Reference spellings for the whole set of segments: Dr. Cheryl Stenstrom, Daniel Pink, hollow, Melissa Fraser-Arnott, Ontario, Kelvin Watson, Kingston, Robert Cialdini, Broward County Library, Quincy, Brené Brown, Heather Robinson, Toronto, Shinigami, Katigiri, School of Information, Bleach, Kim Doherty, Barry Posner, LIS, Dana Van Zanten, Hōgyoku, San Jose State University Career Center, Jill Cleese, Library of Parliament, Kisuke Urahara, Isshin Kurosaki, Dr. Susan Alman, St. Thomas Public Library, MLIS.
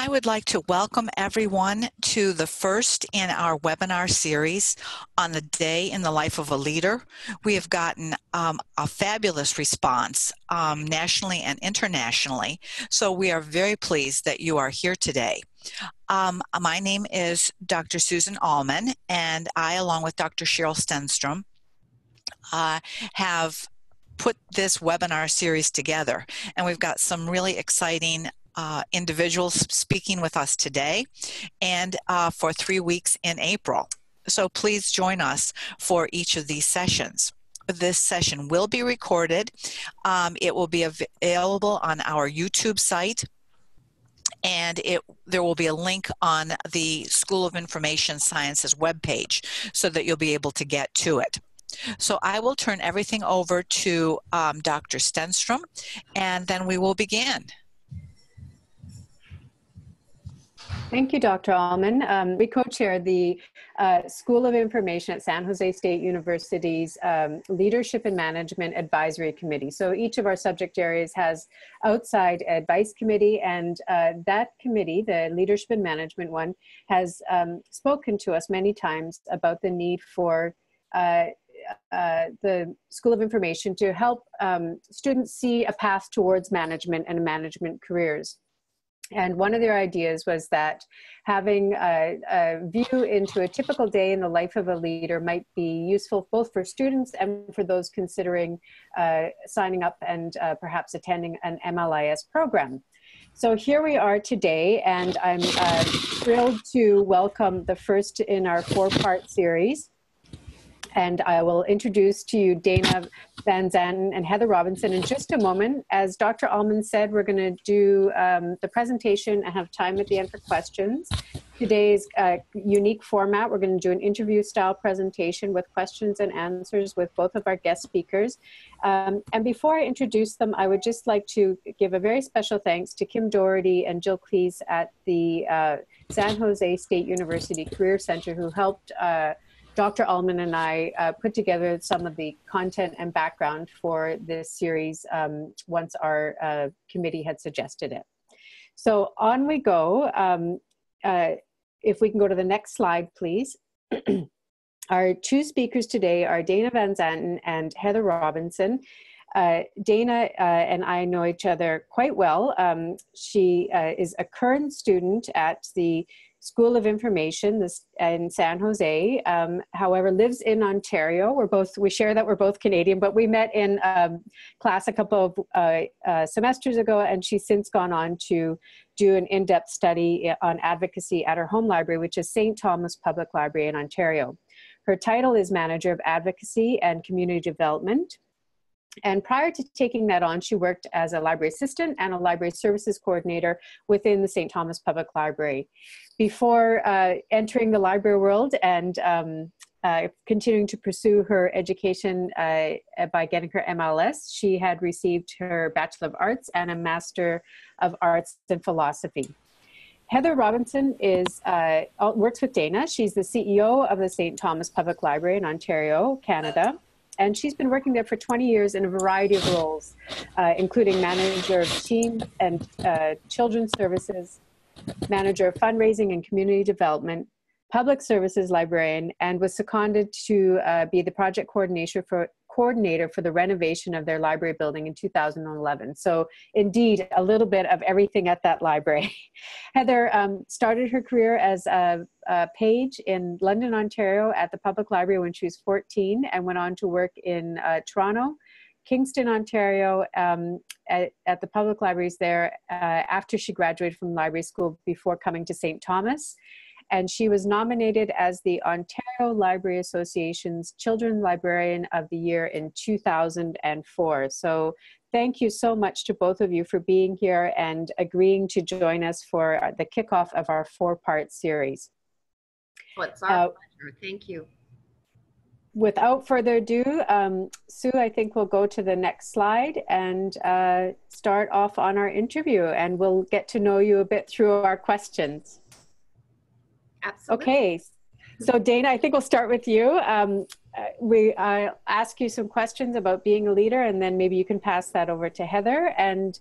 I would like to welcome everyone to the first in our webinar series on the day in the life of a leader. We have gotten a fabulous response nationally and internationally, so we are very pleased that you are here today. My name is Dr. Susan Alman, and I, along with Dr. Cheryl Stenstrom, have put this webinar series together, and we've got some really exciting individuals speaking with us today and for 3 weeks in April. So please join us for each of these sessions. This session will be recorded. It will be available on our YouTube site, and there will be a link on the School of Information Sciences webpage so that you'll be able to get to it. So I will turn everything over to Dr. Stenstrom, and then we will begin. Thank you, Dr. Alman. We co-chair the School of Information at San Jose State University's Leadership and Management Advisory Committee. So each of our subject areas has outside advice committee, and that committee, the Leadership and Management one, has spoken to us many times about the need for the School of Information to help students see a path towards management and management careers. And one of their ideas was that having a view into a typical day in the life of a leader might be useful both for students and for those considering signing up and perhaps attending an MLIS program. So here we are today, and I'm thrilled to welcome the first in our four-part series. And I will introduce to you Dana Van Zanten and Heather Robinson in just a moment. As Dr. Alman said, we're going to do the presentation and have time at the end for questions. Today's unique format, we're going to do an interview-style presentation with questions and answers with both of our guest speakers. And before I introduce them, I would just like to give a very special thanks to Kim Doherty and Jill Cleese at the San Jose State University Career Center, who helped Dr. Alman and I put together some of the content and background for this series once our committee had suggested it. So on we go. If we can go to the next slide, please. Our two speakers today are Dana Van Zanten and Heather Robinson. Dana and I know each other quite well. She is a current student at the School of Information in San Jose, however, lives in Ontario. We share that we're both Canadian, but we met in class a couple of semesters ago, and she's since gone on to do an in-depth study on advocacy at her home library, which is St. Thomas Public Library in Ontario. Her title is Manager of Advocacy and Community Development. And prior to taking that on, she worked as a library assistant and a library services coordinator within the St. Thomas Public Library. Before entering the library world and continuing to pursue her education by getting her MLIS, she had received her Bachelor of Arts and a Master of Arts in Philosophy. Heather Robinson works with Dana. She's the CEO of the St. Thomas Public Library in Ontario, Canada. And she's been working there for 20 years in a variety of roles, including manager of teen and children's services, manager of fundraising and community development, public services librarian, and was seconded to be the project coordinator for the renovation of their library building in 2011. So indeed, a little bit of everything at that library. Heather started her career as a page in London, Ontario at the public library when she was 14, and went on to work in Toronto, Kingston, Ontario, at the public libraries there after she graduated from library school before coming to St. Thomas. And she was nominated as the Ontario Library Association's Children's Librarian of the Year in 2004. So thank you so much to both of you for being here and agreeing to join us for the kickoff of our four-part series. Well, it's our pleasure. Thank you. Without further ado, Sue, I think we'll go to the next slide and start off on our interview, and we'll get to know you a bit through our questions. Absolutely. Okay, so Dana, I think we'll start with you. I'll ask you some questions about being a leader, and then maybe you can pass that over to Heather. And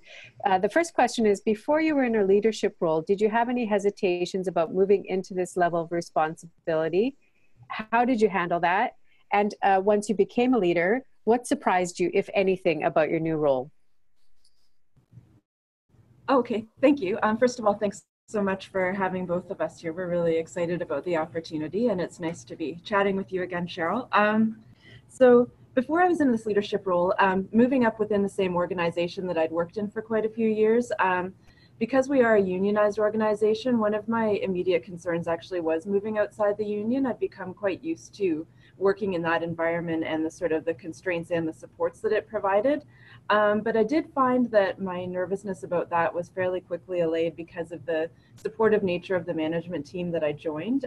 the first question is, before you were in a leadership role, did you have any hesitations about moving into this level of responsibility? How did you handle that? And once you became a leader, what surprised you, if anything, about your new role? Okay, thank you. First of all, thanks so much for having both of us here. We're really excited about the opportunity, and it's nice to be chatting with you again, Cheryl. So before I was in this leadership role, moving up within the same organization that I'd worked in for quite a few years, because we are a unionized organization, one of my immediate concerns actually was moving outside the union. I'd become quite used to working in that environment and the sort of the constraints and the supports that it provided. But I did find that my nervousness about that was fairly quickly allayed because of the supportive nature of the management team that I joined.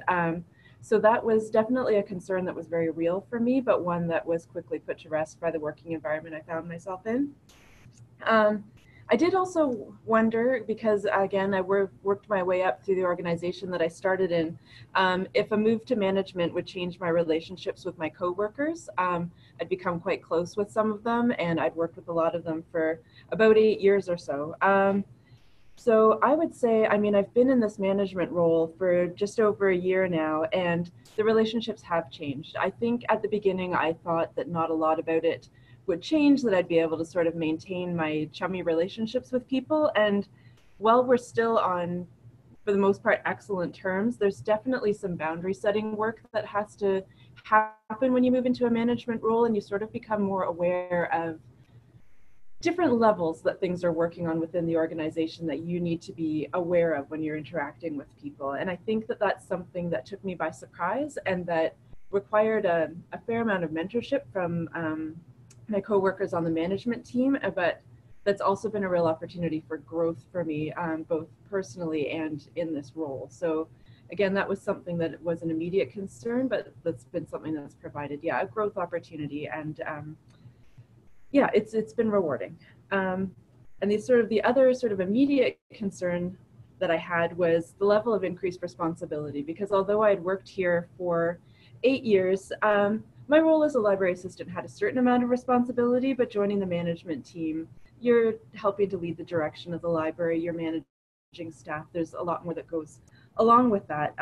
So that was definitely a concern that was very real for me, but one that was quickly put to rest by the working environment I found myself in. I did also wonder, because again, I worked my way up through the organization that I started in, if a move to management would change my relationships with my coworkers. I'd become quite close with some of them, and I'd worked with a lot of them for about 8 years or so. So I would say, I mean, I've been in this management role for just over a year now, and the relationships have changed. I think at the beginning, I thought that not a lot about it would change, that I'd be able to sort of maintain my chummy relationships with people. And while we're still on, for the most part, excellent terms, there's definitely some boundary setting work that has to happen when you move into a management role, and you sort of become more aware of different levels that things are working on within the organization that you need to be aware of when you're interacting with people. And I think that that's something that took me by surprise, and that required a fair amount of mentorship from my co-workers on the management team, but that's also been a real opportunity for growth for me, both personally and in this role. So again, that was something that was an immediate concern, but that's been something that's provided, yeah, a growth opportunity, and yeah, it's been rewarding. And the other sort of immediate concern that I had was the level of increased responsibility, because although I had worked here for 8 years, my role as a library assistant had a certain amount of responsibility, but joining the management team, you're helping to lead the direction of the library, you're managing staff, there's a lot more that goes along with that.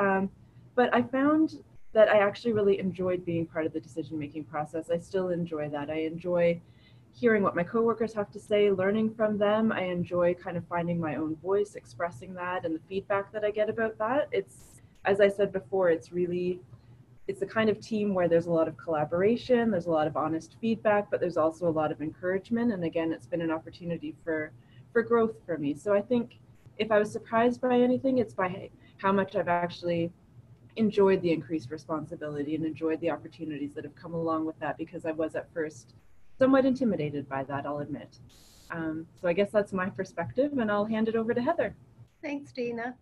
But I found that I actually really enjoyed being part of the decision-making process. I still enjoy that. I enjoy hearing what my coworkers have to say, learning from them. I enjoy kind of finding my own voice, expressing that, and the feedback that I get about that. It's, as I said before, it's the kind of team where there's a lot of collaboration, there's a lot of honest feedback, but there's also a lot of encouragement. And again, it's been an opportunity for growth for me. So I think if I was surprised by anything, it's by how much I've actually enjoyed the increased responsibility and enjoyed the opportunities that have come along with that, because I was at first somewhat intimidated by that, I'll admit. So I guess that's my perspective, and I'll hand it over to Heather. Thanks, Dana.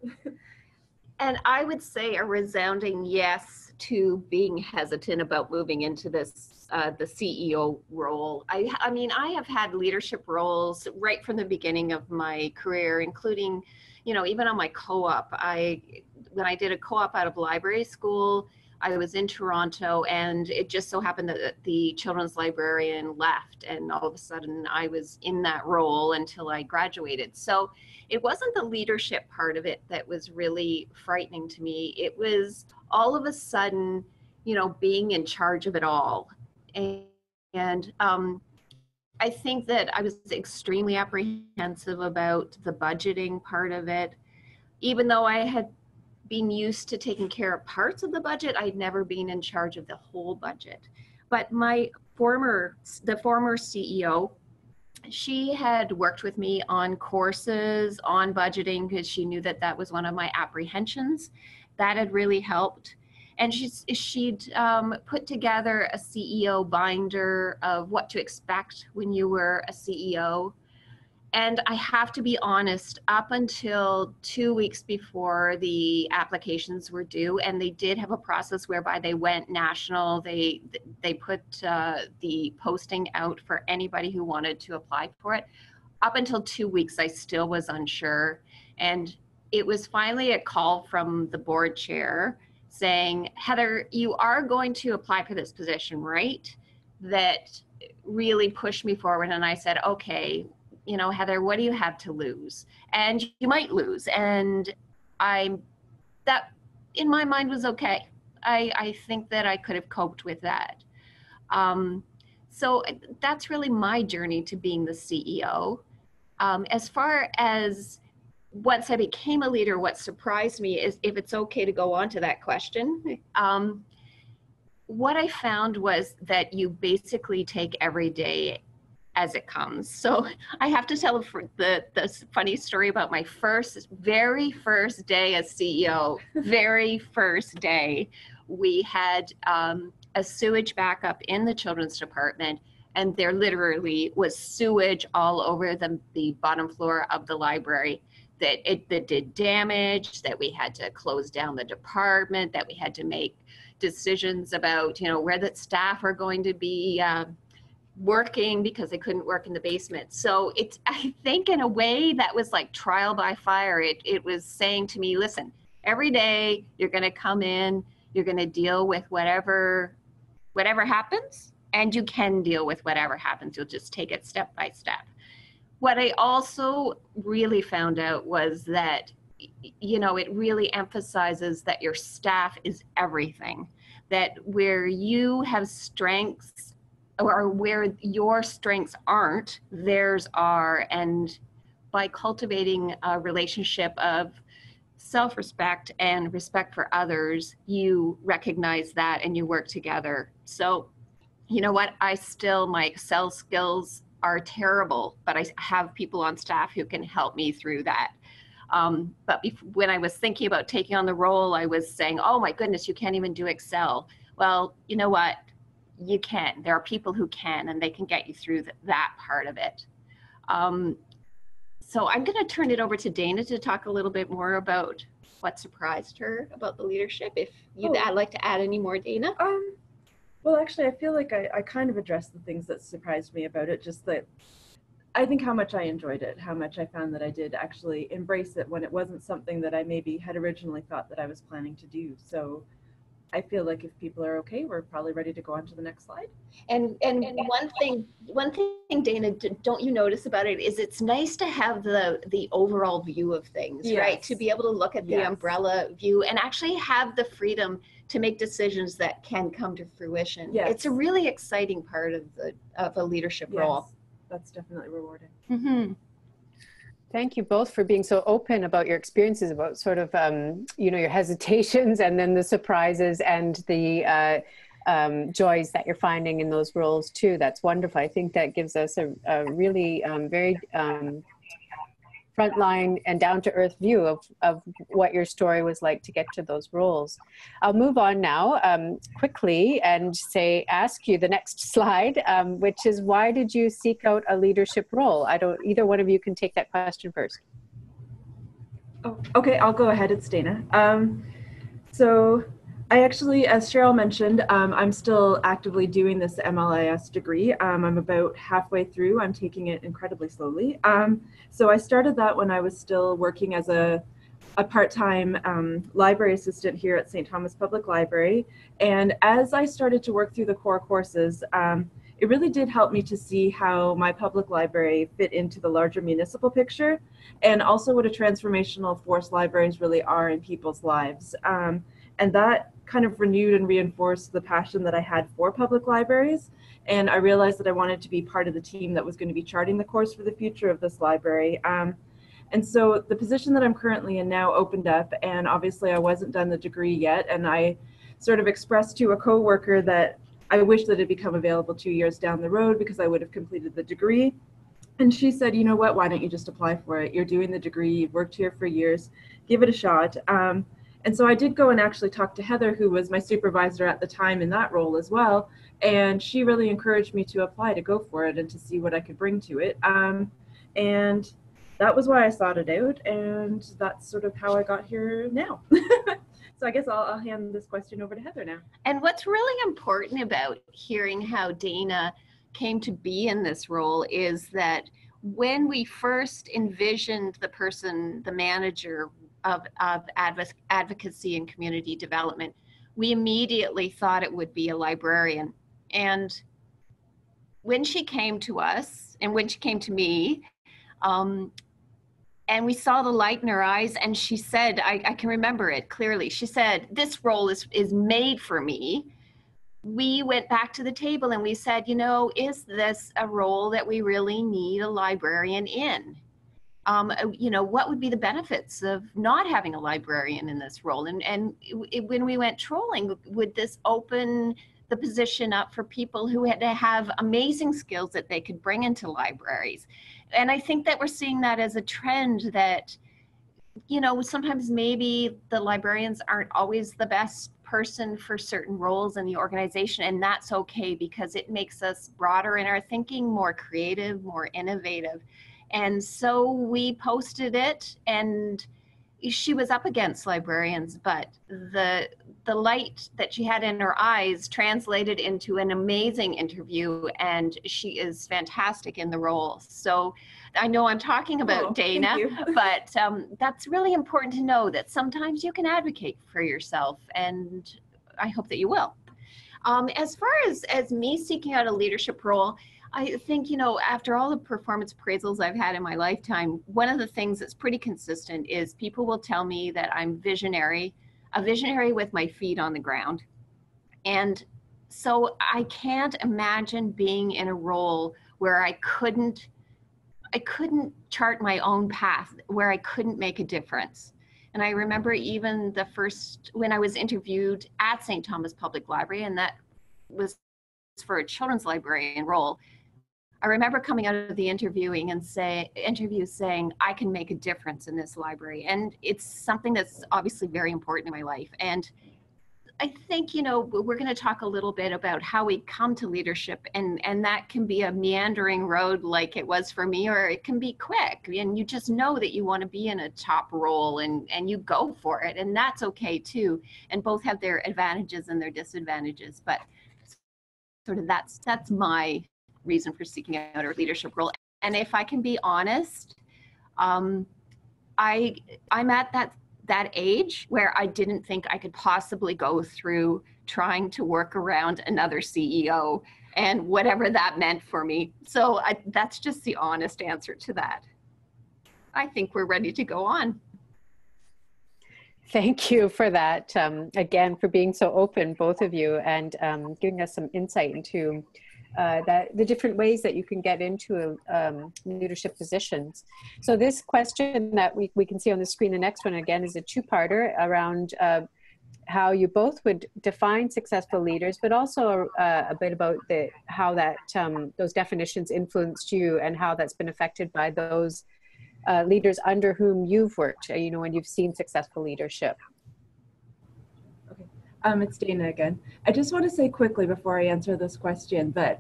And I would say a resounding yes to being hesitant about moving into this, the CEO role. I mean, I have had leadership roles right from the beginning of my career, including, you know, even on my co-op. When I did a co-op out of library school, I was in Toronto, and it just so happened that the children's librarian left, and all of a sudden I was in that role until I graduated. So it wasn't the leadership part of it that was really frightening to me. It was all of a sudden, you know, being in charge of it all. And I think that I was extremely apprehensive about the budgeting part of it. Even though I had been used to taking care of parts of the budget, I'd never been in charge of the whole budget. But the former CEO, she had worked with me on courses on budgeting, because she knew that that was one of my apprehensions. That had really helped. And she'd put together a CEO binder of what to expect when you were a CEO. And I have to be honest, up until 2 weeks before the applications were due, and they did have a process whereby they went national, they put the posting out for anybody who wanted to apply for it. Up until 2 weeks, I still was unsure. And it was finally a call from the board chair saying, Heather, you are going to apply for this position, right? That really pushed me forward. And I said, okay, you know, Heather, what do you have to lose? And you might lose. And that in my mind was okay. I think that I could have coped with that. So that's really my journey to being the CEO. As far as once I became a leader, what surprised me is, if it's okay to go on to that question, what I found was that you basically take every day as it comes. So I have to tell the funny story about my very first day as CEO. Very first day, we had a sewage backup in the children's department, and there literally was sewage all over the bottom floor of the library. That did damage, that we had to close down the department, that we had to make decisions about, you know, where the staff are going to be working because they couldn't work in the basement. So it's, I think in a way that was like trial by fire. It was saying to me, listen, every day you're going to come in, you're going to deal with whatever happens, and you can deal with whatever happens. You'll just take it step by step. What I also really found out was that, you know, it really emphasizes that your staff is everything, that where you have strengths or where your strengths aren't, theirs are. And by cultivating a relationship of self-respect and respect for others, you recognize that and you work together. So, you know what, my Excel skills are terrible, but I have people on staff who can help me through that. But when I was thinking about taking on the role, I was saying, oh my goodness, you can't even do Excel. Well, you know what? You can. There are people who can, and they can get you through that part of it. So I'm going to turn it over to Dana to talk a little bit more about what surprised her about the leadership. If you'd like to add any more, Dana. Well, actually, I feel like I kind of addressed the things that surprised me about it, just that I think how much I enjoyed it, how much I found that I did actually embrace it when it wasn't something that I maybe had originally thought that I was planning to do. So I feel like if people are okay, we're probably ready to go on to the next slide. And one thing, Dana, don't you notice about it is it's nice to have the overall view of things, yes, right? To be able to look at, yes, the umbrella view and actually have the freedom to make decisions that can come to fruition. Yes. It's a really exciting part of a leadership, yes, role. That's definitely rewarding. Mm-hmm. Thank you both for being so open about your experiences, about sort of, you know, your hesitations and then the surprises and the joys that you're finding in those roles too. That's wonderful. I think that gives us a really very frontline and down-to-earth view of what your story was like to get to those roles. I'll move on now quickly and ask you the next slide, which is, why did you seek out a leadership role? Either one of you can take that question first. Oh, okay, I'll go ahead. It's Dana. So I actually, as Cheryl mentioned, I'm still actively doing this MLIS degree. I'm about halfway through. I'm taking it incredibly slowly. So I started that when I was still working as a part-time library assistant here at St. Thomas Public Library. And as I started to work through the core courses, it really did help me to see how my public library fit into the larger municipal picture, and also what a transformational force libraries really are in people's lives. And that kind of renewed and reinforced the passion that I had for public libraries. And I realized that I wanted to be part of the team that was going to be charting the course for the future of this library. And so the position that I'm currently in now opened up, and obviously I wasn't done the degree yet. And I sort of expressed to a coworker that I wish that it had become available 2 years down the road, because I would have completed the degree. And she said, you know what, why don't you just apply for it? You're doing the degree, you've worked here for years, give it a shot. And so I did go and actually talk to Heather, who was my supervisor at the time in that role as well. And she really encouraged me to apply, to go for it, and to see what I could bring to it. And that was why I sought it out. And that's sort of how I got here now. So I guess I'll hand this question over to Heather now. And what's really important about hearing how Dana came to be in this role is that when we first envisioned the person, the manager, of advocacy and community development, we immediately thought it would be a librarian. And when she came to us, and when she came to me, and we saw the light in her eyes, and she said, I can remember it clearly, she said, this role is made for me. We went back to the table and we said, you know, is this a role that we really need a librarian in? You know, what would be the benefits of not having a librarian in this role? And when we went trolling, would this open the position up for people who had to have amazing skills that they could bring into libraries? And I think that we're seeing that as a trend that, you know, sometimes maybe the librarians aren't always the best person for certain roles in the organization, and that's okay because it makes us broader in our thinking, more creative, more innovative. And so we posted it, and she was up against librarians, but the light that she had in her eyes translated into an amazing interview, and she is fantastic in the role. So I know I'm talking about Dana, but that's really important to know that sometimes you can advocate for yourself, and I hope that you will. As far as me seeking out a leadership role, I think, you know, after all the performance appraisals I've had in my lifetime, one of the things that's pretty consistent is people will tell me that I'm visionary, a visionary with my feet on the ground. And so I can't imagine being in a role where I couldn't chart my own path, where I couldn't make a difference. And I remember even the first, when I was interviewed at St. Thomas Public Library, and that was for a children's librarian role, I remember coming out of the interview saying, I can make a difference in this library. And it's something that's obviously very important in my life. And I think, you know, we're going to talk a little bit about how we come to leadership, and that can be a meandering road like it was for me, or it can be quick. And you just know that you want to be in a top role, and you go for it. And that's okay too. And both have their advantages and their disadvantages, but sort of that's my reason for seeking out a leadership role. And if I can be honest, I'm at that age where I didn't think I could possibly go through trying to work around another CEO and whatever that meant for me. So that's just the honest answer to that. I think we're ready to go on. Thank you for that, again, for being so open, both of you, and giving us some insight into the different ways that you can get into leadership positions. So this question that we can see on the screen, the next one again, is a two-parter around how you both would define successful leaders, but also a bit about how those definitions influenced you and how that's been affected by those leaders under whom you've worked, you know, when you've seen successful leadership. Okay, it's Dana again. I just want to say quickly before I answer this question that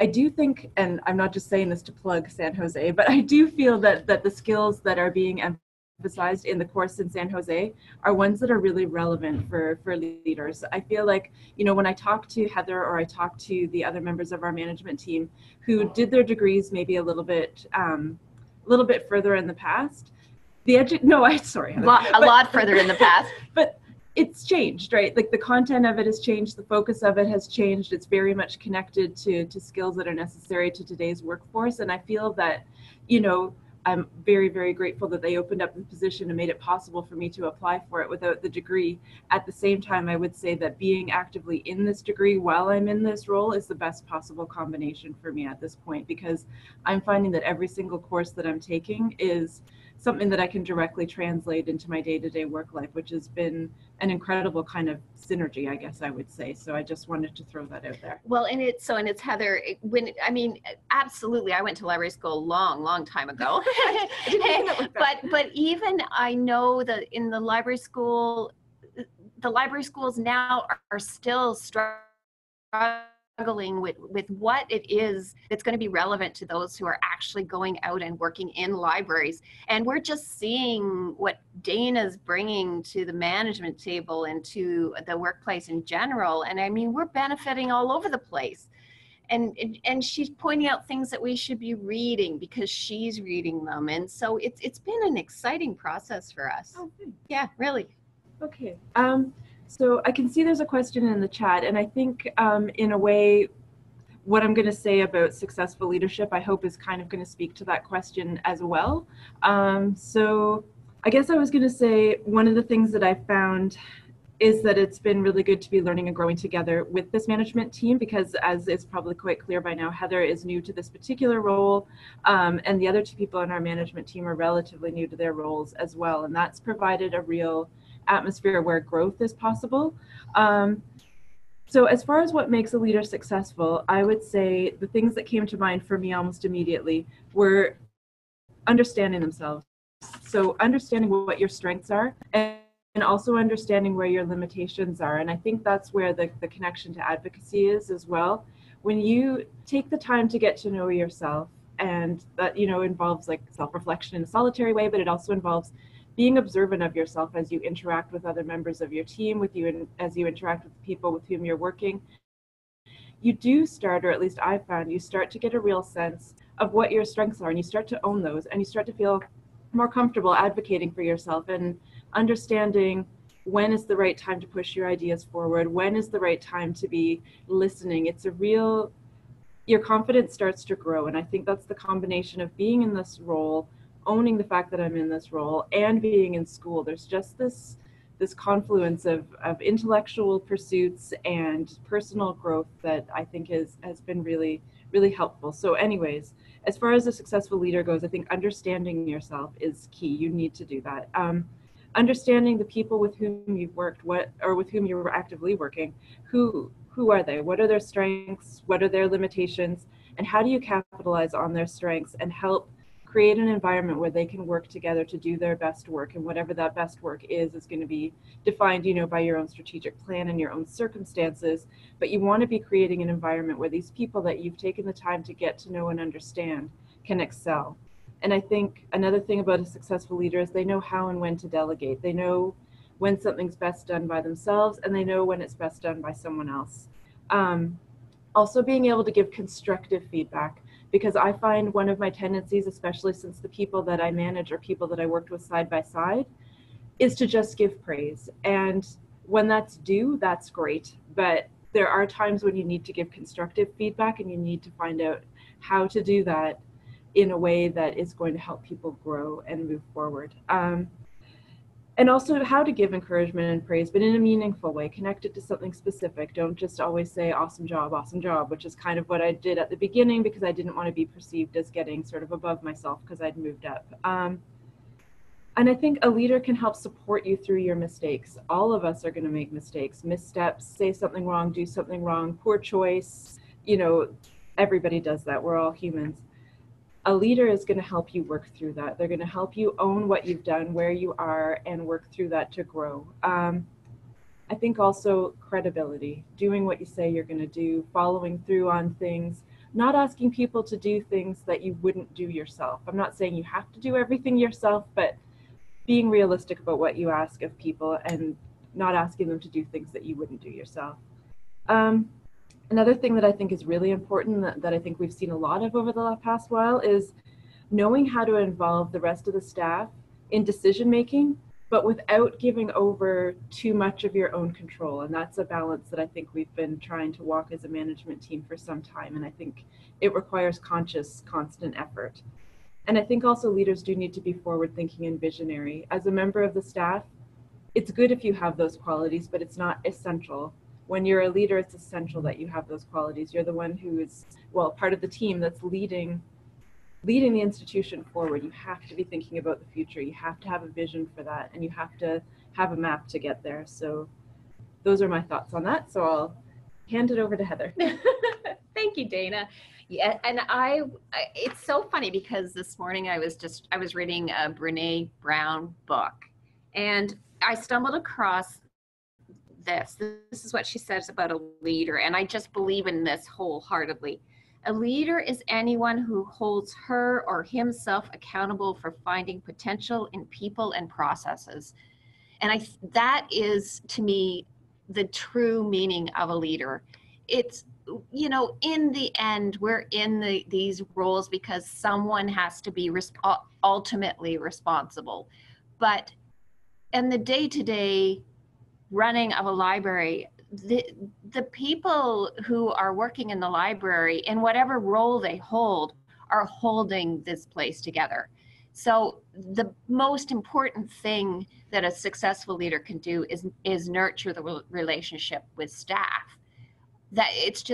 I do think, and I'm not just saying this to plug San Jose, but I do feel that the skills that are being emphasized in the course in San Jose are ones that are really relevant for leaders. I feel like, you know, when I talk to Heather or I talk to the other members of our management team who did their degrees maybe a little bit further in the past, a lot further in the past, but it's changed, right? Like the content of it has changed, the focus of it has changed. It's very much connected to skills that are necessary to today's workforce, and I feel that, you know, I'm very, very grateful that they opened up the position and made it possible for me to apply for it without the degree. At the same time, I would say that being actively in this degree while I'm in this role is the best possible combination for me at this point, because I'm finding that every single course that I'm taking is something that I can directly translate into my day-to-day work life, which has been an incredible kind of synergy, I guess I would say. So I just wanted to throw that out there. Well, and it's Heather, absolutely, I went to library school a long, long time ago. But even I know that in the library school, the library schools now are still struggling with what it is that's going to be relevant to those who are actually going out and working in libraries. And we're just seeing what Dana's bringing to the management table and to the workplace in general. And I mean, we're benefiting all over the place. And she's pointing out things that we should be reading because she's reading them. And so it's been an exciting process for us. Oh, yeah, really. Okay. So I can see there's a question in the chat, and I think in a way, what I'm going to say about successful leadership, I hope, is kind of going to speak to that question as well. So I guess I was going to say one of the things that I found is that it's been really good to be learning and growing together with this management team, because as is probably quite clear by now, Heather is new to this particular role, and the other two people on our management team are relatively new to their roles as well, and that's provided a real atmosphere where growth is possible. So as far as what makes a leader successful, I would say the things that came to mind for me almost immediately were understanding themselves. So understanding what your strengths are, and also understanding where your limitations are. And I think that's where the connection to advocacy is as well. When you take the time to get to know yourself, and that, you know, involves like self-reflection in a solitary way, but it also involves being observant of yourself as you interact with other members of your team, as you interact with the people with whom you're working. You do start, or at least I found, you start to get a real sense of what your strengths are, and you start to own those, and you start to feel more comfortable advocating for yourself and understanding when is the right time to push your ideas forward, when is the right time to be listening. It's a real, your confidence starts to grow, and I think that's the combination of being in this role, owning the fact that I'm in this role, and being in school. There's just this confluence of intellectual pursuits and personal growth that I think has been really, really helpful. So anyways, as far as a successful leader goes, I think understanding yourself is key. You need to do that. Understanding the people with whom you've worked, with whom you're actively working, who are they? What are their strengths? What are their limitations? And how do you capitalize on their strengths and help create an environment where they can work together to do their best work? And whatever that best work is going to be defined, you know, by your own strategic plan and your own circumstances. But you want to be creating an environment where these people that you've taken the time to get to know and understand can excel. And I think another thing about a successful leader is they know how and when to delegate. They know when something's best done by themselves, and they know when it's best done by someone else. Also being able to give constructive feedback, because I find one of my tendencies, especially since the people that I manage are people that I worked with side by side, is to just give praise. And when that's due, that's great. But there are times when you need to give constructive feedback, and you need to find out how to do that in a way that is going to help people grow and move forward. And also how to give encouragement and praise, but in a meaningful way, connected to something specific. Don't just always say, awesome job, which is kind of what I did at the beginning, because I didn't want to be perceived as getting sort of above myself because I'd moved up. And I think a leader can help support you through your mistakes. All of us are going to make mistakes, missteps, say something wrong, do something wrong, poor choice. You know, everybody does that. We're all humans. A leader is going to help you work through that. They're going to help you own what you've done, where you are, and work through that to grow. I think also credibility, doing what you say you're going to do, following through on things, not asking people to do things that you wouldn't do yourself. I'm not saying you have to do everything yourself, but being realistic about what you ask of people and not asking them to do things that you wouldn't do yourself. Another thing that I think is really important that I think we've seen a lot of over the past while is knowing how to involve the rest of the staff in decision making, but without giving over too much of your own control. And that's a balance that I think we've been trying to walk as a management team for some time. And I think it requires conscious, constant effort. And I think also leaders do need to be forward thinking and visionary. As a member of the staff, it's good if you have those qualities, but it's not essential. When you're a leader, it's essential that you have those qualities. You're the one who is, well, part of the team that's leading the institution forward. You have to be thinking about the future. You have to have a vision for that, and you have to have a map to get there. So those are my thoughts on that. So I'll hand it over to Heather. Thank you, Dana. Yeah, and it's so funny because this morning I was reading a Brené Brown book, and I stumbled across this is what she says about a leader, and I just believe in this wholeheartedly. A leader is anyone who holds her or himself accountable for finding potential in people and processes. And that is, to me, the true meaning of a leader. It's, you know, in the end, we're in these roles because someone has to be ultimately responsible. But in the day-to-day, running of a library, the people who are working in the library, in whatever role they hold, are holding this place together. So the most important thing that a successful leader can do is nurture the relationship with staff. That it's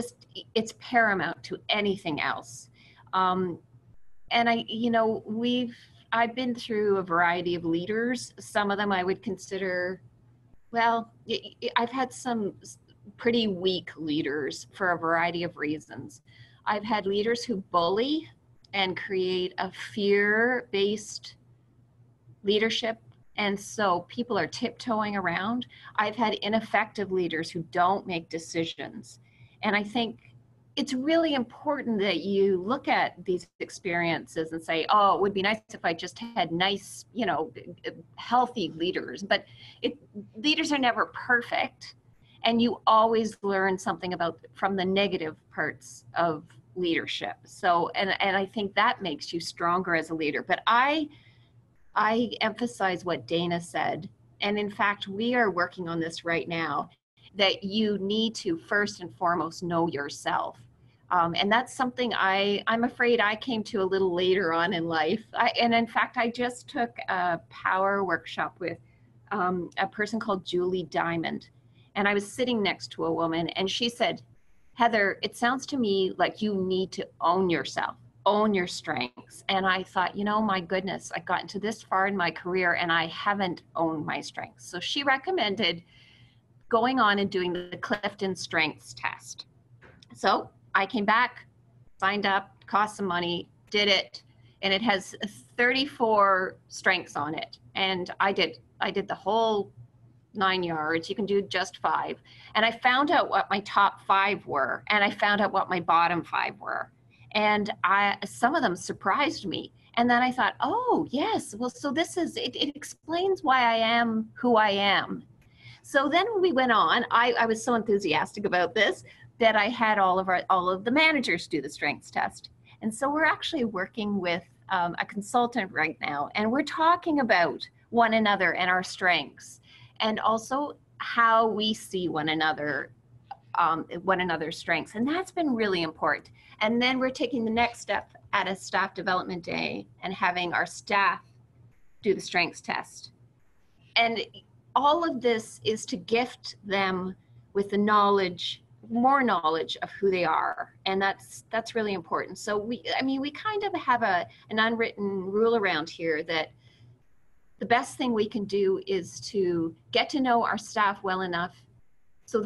paramount to anything else. And I've been through a variety of leaders. Some of them I would consider, well, I've had some pretty weak leaders for a variety of reasons. I've had leaders who bully and create a fear-based leadership, and so people are tiptoeing around. I've had ineffective leaders who don't make decisions. And I think it's really important that you look at these experiences and say, oh, it would be nice if I just had nice, healthy leaders. But leaders are never perfect, and you always learn something from the negative parts of leadership. So, and I think that makes you stronger as a leader. But I emphasize what Dana said, and in fact, we are working on this right now, that you need to first and foremost know yourself. And that's something I'm afraid I came to a little later on in life. And in fact, I just took a power workshop with a person called Julie Diamond. And I was sitting next to a woman, and she said, Heather, it sounds to me like you need to own yourself, own your strengths. And I thought, my goodness, I've gotten to this far in my career and I haven't owned my strengths. So she recommended going on and doing the Clifton Strengths Test. So I came back, signed up, cost some money, did it, and it has 34 strengths on it. And I did the whole 9 yards. You can do just 5. And I found out what my top 5 were, and I found out what my bottom 5 were. And some of them surprised me. And then I thought, oh, yes, well, so this is, it explains why I am who I am. So then we went on. I was so enthusiastic about this that I had all of the managers do the strengths test. And so we're actually working with a consultant right now, and we're talking about one another and our strengths, and also how we see one another's strengths. And that's been really important. And then we're taking the next step at a staff development day and having our staff do the strengths test. And all of this is to gift them with the knowledge, more knowledge of who they are. And that's really important. So we kind of have an unwritten rule around here that the best thing we can do is to get to know our staff well enough so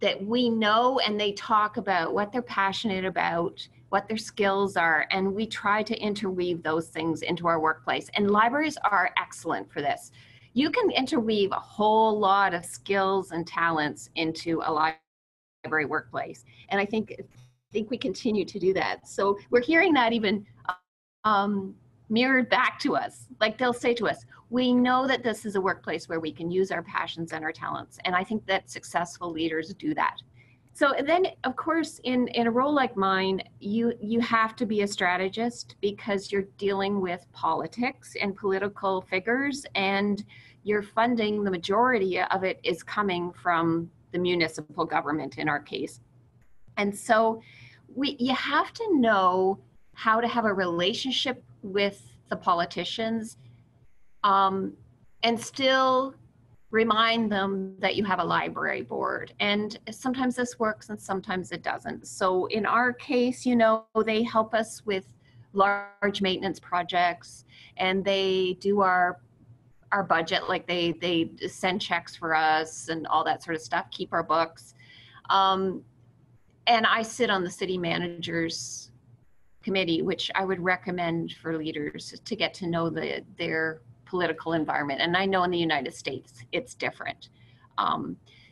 that we know and they talk about what they're passionate about, what their skills are, and we try to interweave those things into our workplace. And libraries are excellent for this. You can interweave a whole lot of skills and talents into a library workplace. And I think we continue to do that. So we're hearing that even mirrored back to us. Like they'll say to us, we know that this is a workplace where we can use our passions and our talents. And I think that successful leaders do that. So then, of course, in a role like mine, you have to be a strategist because you're dealing with politics and political figures, and your funding, the majority of it is coming from the municipal government in our case. And so you have to know how to have a relationship with the politicians and still remind them that you have a library board. And sometimes this works and sometimes it doesn't. So in our case, they help us with large maintenance projects, and they do our budget, like they send checks for us and all that sort of stuff, keep our books. And I sit on the city manager's committee, which I would recommend for leaders to get to know their political environment. And I know in the United States, it's different.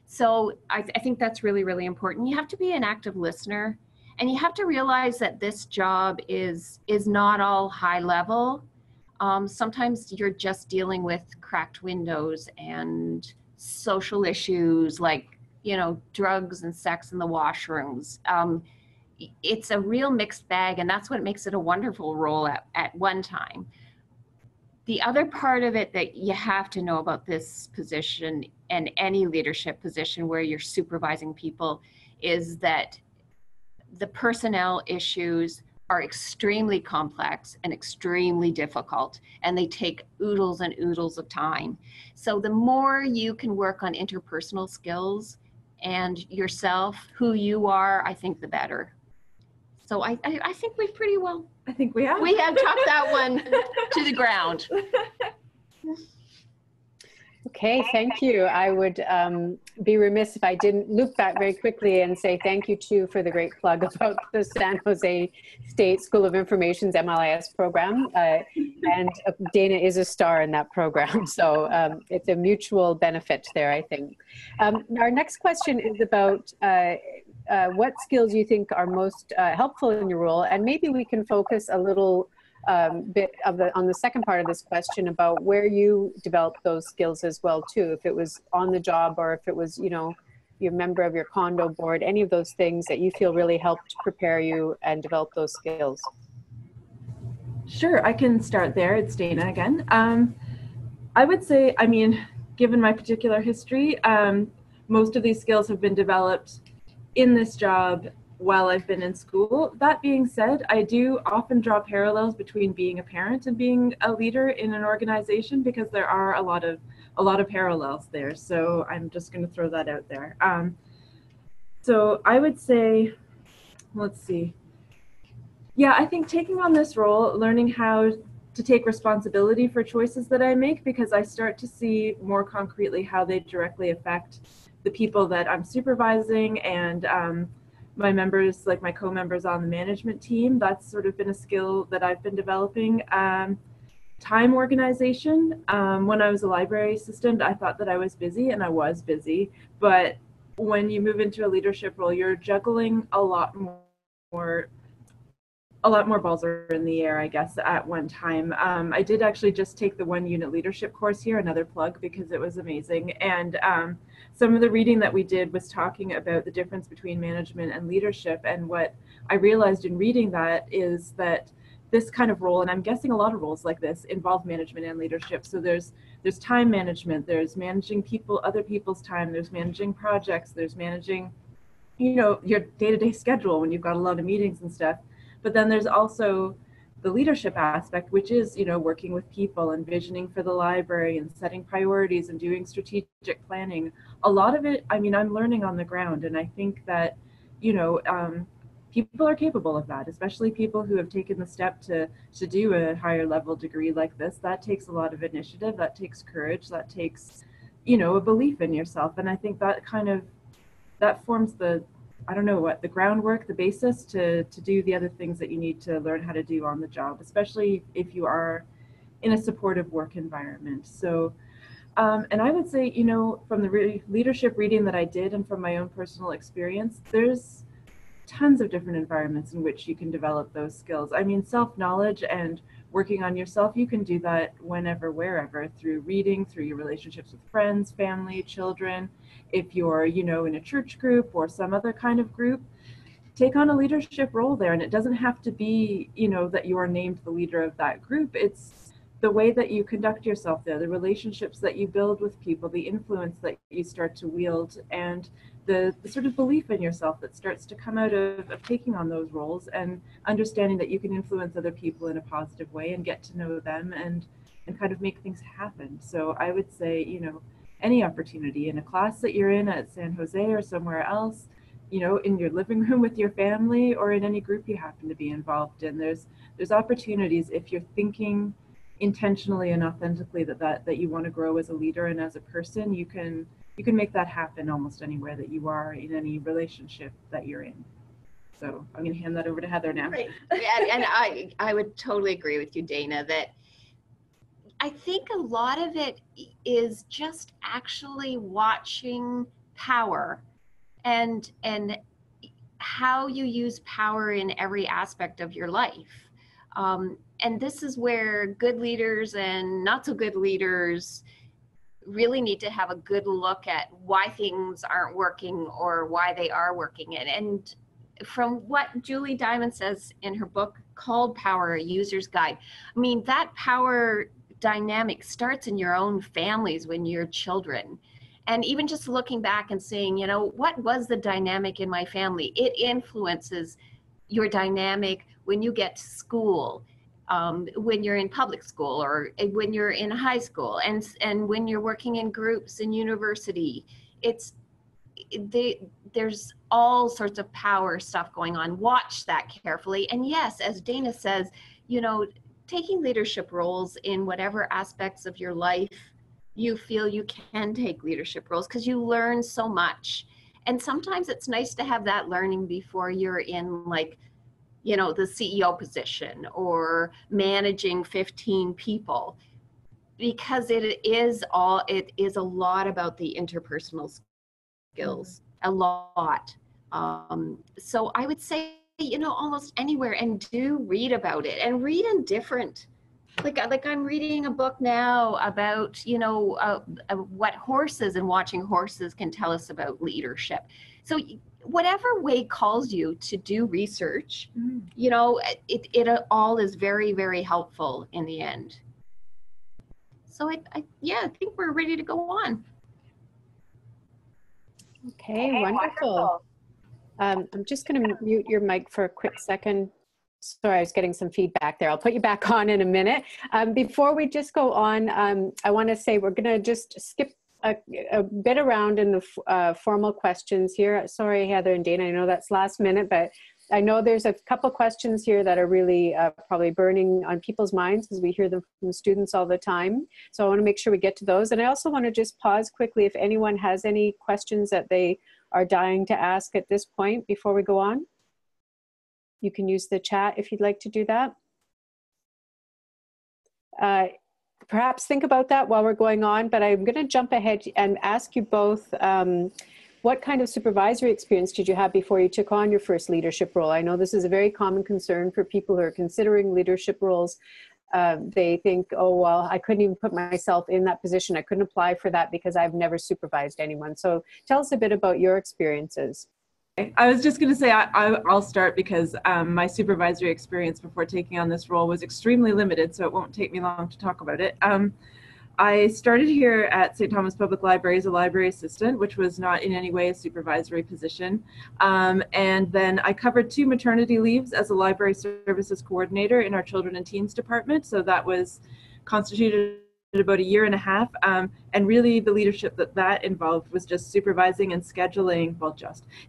So I think that's really, really important. You have to be an active listener, and you have to realize that this job is not all high level. Sometimes you're just dealing with cracked windows and social issues like, drugs and sex in the washrooms. It's a real mixed bag, and that's what makes it a wonderful role at one time. The other part of it that you have to know about this position and any leadership position where you're supervising people is that the personnel issues are extremely complex and extremely difficult, and they take oodles and oodles of time. So the more you can work on interpersonal skills and yourself, who you are, I think the better. So I think we've pretty well. I think we have. We have chopped that one to the ground. Okay, thank you. I would be remiss if I didn't loop back very quickly and say thank you too for the great plug about the San Jose State School of Information's MLIS program. And Dana is a star in that program, so it's a mutual benefit there, I think. Our next question is about what skills you think are most helpful in your role, and maybe we can focus a little bit of on the second part of this question about where you developed those skills as well too, if it was on the job or if it was, you know, you're a member of your condo board, any of those things that you feel really helped prepare you and develop those skills. Sure, I can start there. It's Dana again. I would say, I mean, given my particular history, most of these skills have been developed in this job while I've been in school. That being said, I do often draw parallels between being a parent and being a leader in an organization, because there are a lot of parallels there. So I'm just going to throw that out there. So I would say, let's see. Yeah, I think taking on this role, learning how to take responsibility for choices that I make, because I start to see more concretely how they directly affect the people that I'm supervising and my members, like my co-members on the management team. That's sort of been a skill that I've been developing. Time organization. When I was a library assistant, I thought that I was busy, and I was busy. But when you move into a leadership role, you're juggling a lot more balls are in the air, I guess, at one time. I did actually just take the 1-unit leadership course here, another plug, because it was amazing. And some of the reading that we did was talking about the difference between management and leadership. And what I realized in reading that is that this kind of role, and I'm guessing a lot of roles like this, involve management and leadership. So there's time management, there's managing people, other people's time, there's managing projects, there's managing, you know, your day-to-day schedule when you've got a lot of meetings and stuff. But then there's also the leadership aspect, which is, you know, working with people and visioning for the library and setting priorities and doing strategic planning. A lot of it, I mean, I'm learning on the ground, and I think that, you know, people are capable of that, especially people who have taken the step to do a higher level degree like this. That takes a lot of initiative, that takes courage, that takes, you know, a belief in yourself. And I think that kind of, that forms the, I don't know what, the groundwork, the basis to do the other things that you need to learn how to do on the job, especially if you are in a supportive work environment. So, and I would say, you know, from the leadership reading that I did and from my own personal experience, there's tons of different environments in which you can develop those skills. I mean, self-knowledge and working on yourself, you can do that whenever, wherever, through reading, through your relationships with friends, family, children. If you're, you know, in a church group or some other kind of group, take on a leadership role there. And it doesn't have to be, you know, that you are named the leader of that group. It's the way that you conduct yourself there, the relationships that you build with people, the influence that you start to wield, and the sort of belief in yourself that starts to come out of taking on those roles and understanding that you can influence other people in a positive way and get to know them and kind of make things happen. So I would say, you know, any opportunity in a class that you're in at San Jose or somewhere else, you know, in your living room with your family or in any group you happen to be involved in, there's opportunities if you're thinking intentionally and authentically that you want to grow as a leader and as a person. You can make that happen almost anywhere that you are in any relationship that you're in. So I'm going to hand that over to Heather now. Right. And I would totally agree with you, Dana, that I think a lot of it is just actually watching power and how you use power in every aspect of your life. And this is where good leaders and not so good leaders really need to have a good look at why things aren't working or why they are working. And from what Julie Diamond says in her book called Power, A User's Guide, I mean, that power dynamic starts in your own families when you're children. And even just looking back and saying, you know, what was the dynamic in my family? It influences your dynamic when you get to school, when you're in public school or when you're in high school, and when you're working in groups in university. There's all sorts of power stuff going on. Watch that carefully. And yes, as Dana says, you know, taking leadership roles in whatever aspects of your life you feel you can take leadership roles, because you learn so much. And sometimes it's nice to have that learning before you're in, like, you know, the CEO position or managing 15 people, because it is a lot about the interpersonal skills, a lot. So I would say, you know, almost anywhere, and do read about it, and read in different, like I'm reading a book now about, you know, what horses and watching horses can tell us about leadership. So whatever way calls you to do research, you know, it all is very, very helpful in the end. So I think we're ready to go on. Okay, wonderful. I'm just going to mute your mic for a quick second. Sorry, I was getting some feedback there. I'll put you back on in a minute. Before we just go on, I want to say we're going to just skip a bit around in the formal questions here. Sorry, Heather and Dana, I know that's last minute, but I know there's a couple questions here that are really probably burning on people's minds, because we hear them from students all the time. So I want to make sure we get to those. And I also want to just pause quickly if anyone has any questions that they are dying to ask at this point before we go on. You can use the chat if you'd like to do that. Perhaps think about that while we're going on, but I'm going to jump ahead and ask you both, what kind of supervisory experience did you have before you took on your first leadership role? I know this is a very common concern for people who are considering leadership roles. They think, oh, well, I couldn't even put myself in that position. I couldn't apply for that because I've never supervised anyone. So tell us a bit about your experiences. I was just going to say, I'll start, because my supervisory experience before taking on this role was extremely limited, so it won't take me long to talk about it. I started here at St. Thomas Public Library as a library assistant, which was not in any way a supervisory position. And then I covered 2 maternity leaves as a library services coordinator in our children and teens department. So that was constituted about a year and a half. And really the leadership that involved was just supervising and scheduling,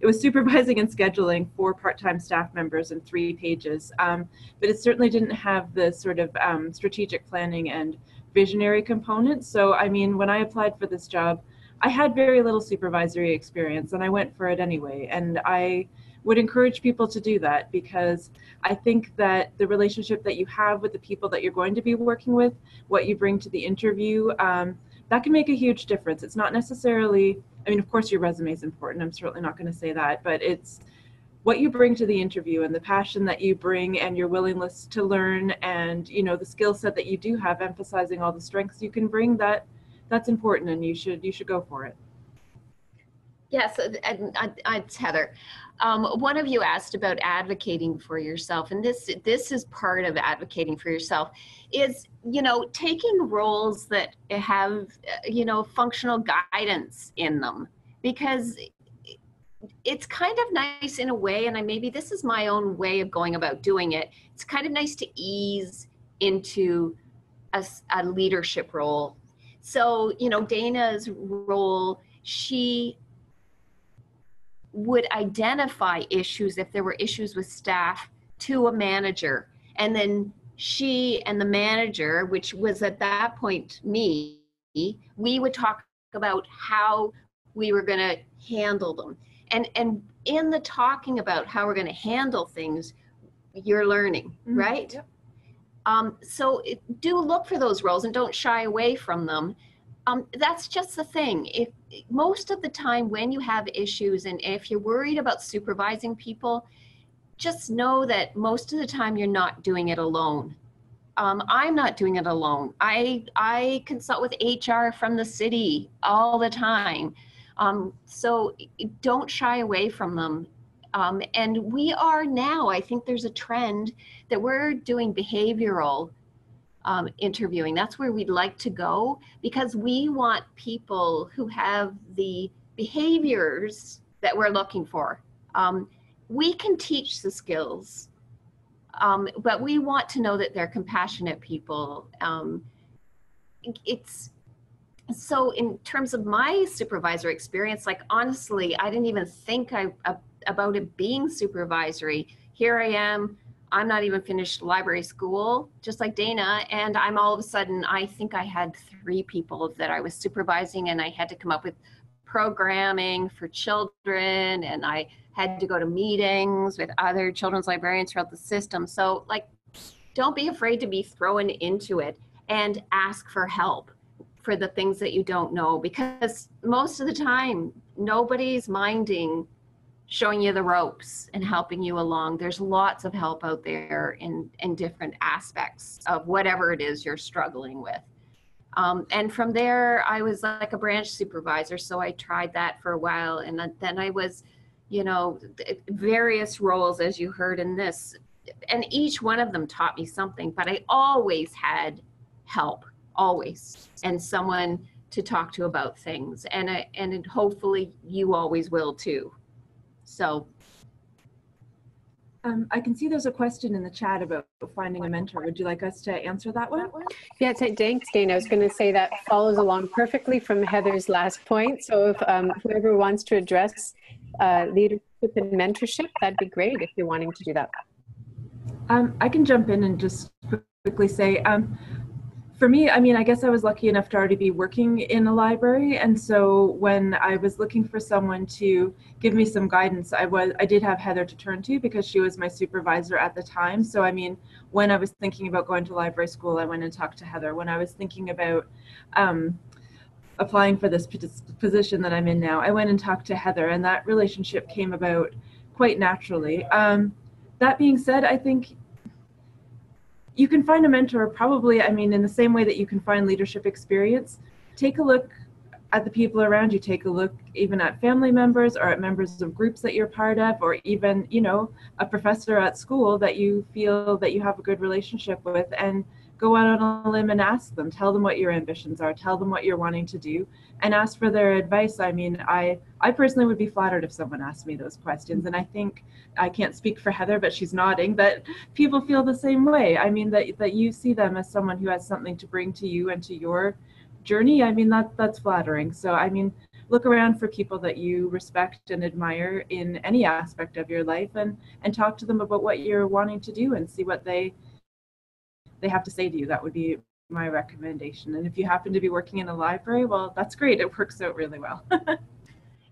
it was supervising and scheduling 4 part-time staff members and 3 pages. But it certainly didn't have the sort of strategic planning and visionary component. So, I mean, when I applied for this job, I had very little supervisory experience, and I went for it anyway. And I would encourage people to do that, because I think that the relationship that you have with the people that you're going to be working with, what you bring to the interview, that can make a huge difference. It's not necessarily, I mean, of course your resume is important, I'm certainly not going to say that, but it's what you bring to the interview and the passion that you bring and your willingness to learn and, you know, the skill set that you do have, emphasizing all the strengths you can bring, that's important, and you should go for it. Yes, it's Heather. One of you asked about advocating for yourself, and this is part of advocating for yourself, is, you know, taking roles that have, you know, functional guidance in them, because it's kind of nice in a way, and maybe this is my own way of going about doing it. It's kind of nice to ease into a leadership role. So, you know, Dana's role, she would identify issues, if there were issues with staff, to a manager. And then she and the manager, which was at that point me, we would talk about how we were going to handle them. And in the talking about how we're going to handle things, you're learning, right? Yep. So do look for those roles and don't shy away from them. That's just the thing. If most of the time when you have issues, and if you're worried about supervising people, just know that most of the time you're not doing it alone. I'm not doing it alone. I consult with HR from the city all the time. So don't shy away from them. And we are now, I think there's a trend that we're doing behavioral interviewing. That's where we'd like to go, because we want people who have the behaviors that we're looking for. We can teach the skills, but we want to know that they're compassionate people. So in terms of my supervisor experience, like honestly, I didn't even think about it being supervisory. Here I am, I'm not even finished library school, just like Dana, and I'm all of a sudden, I think I had 3 people that I was supervising, and I had to come up with programming for children, and I had to go to meetings with other children's librarians throughout the system. So like, don't be afraid to be thrown into it and ask for help for the things that you don't know, because most of the time, nobody's minding showing you the ropes and helping you along. There's lots of help out there in different aspects of whatever it is you're struggling with. And from there, I was like a branch supervisor. So I tried that for a while. And then I was, you know, various roles, as you heard in this, and each one of them taught me something, but I always had help, always, and someone to talk to about things. And hopefully you always will too. So I can see there's a question in the chat about finding a mentor. Would you like us to answer that one? Yeah, thanks, Dana. I was going to say that follows along perfectly from Heather's last point. So if whoever wants to address leadership and mentorship, that'd be great if you're wanting to do that. I can jump in and just quickly say, for me, I mean, I guess I was lucky enough to already be working in a library, and so when I was looking for someone to give me some guidance, I did have Heather to turn to, because she was my supervisor at the time. So I mean, when I was thinking about going to library school, I went and talked to Heather. When I was thinking about applying for this position that I'm in now, I went and talked to Heather, and that relationship came about quite naturally. That being said, I think you can find a mentor probably, I mean, in the same way that you can find leadership experience. Take a look at the people around you. Take a look even at family members, or at members of groups that you're part of, or even, you know, a professor at school that you feel that you have a good relationship with, and go out on a limb and ask them. Tell them what your ambitions are. Tell them what you're wanting to do, and ask for their advice. I mean, I personally would be flattered if someone asked me those questions. And I think, I can't speak for Heather, but she's nodding, that people feel the same way. I mean, that you see them as someone who has something to bring to you and to your journey. I mean, that's flattering. So I mean, look around for people that you respect and admire in any aspect of your life, and talk to them about what you're wanting to do, and see what they have to say to you. That would be my recommendation. And if you happen to be working in a library, well, that's great. It works out really well.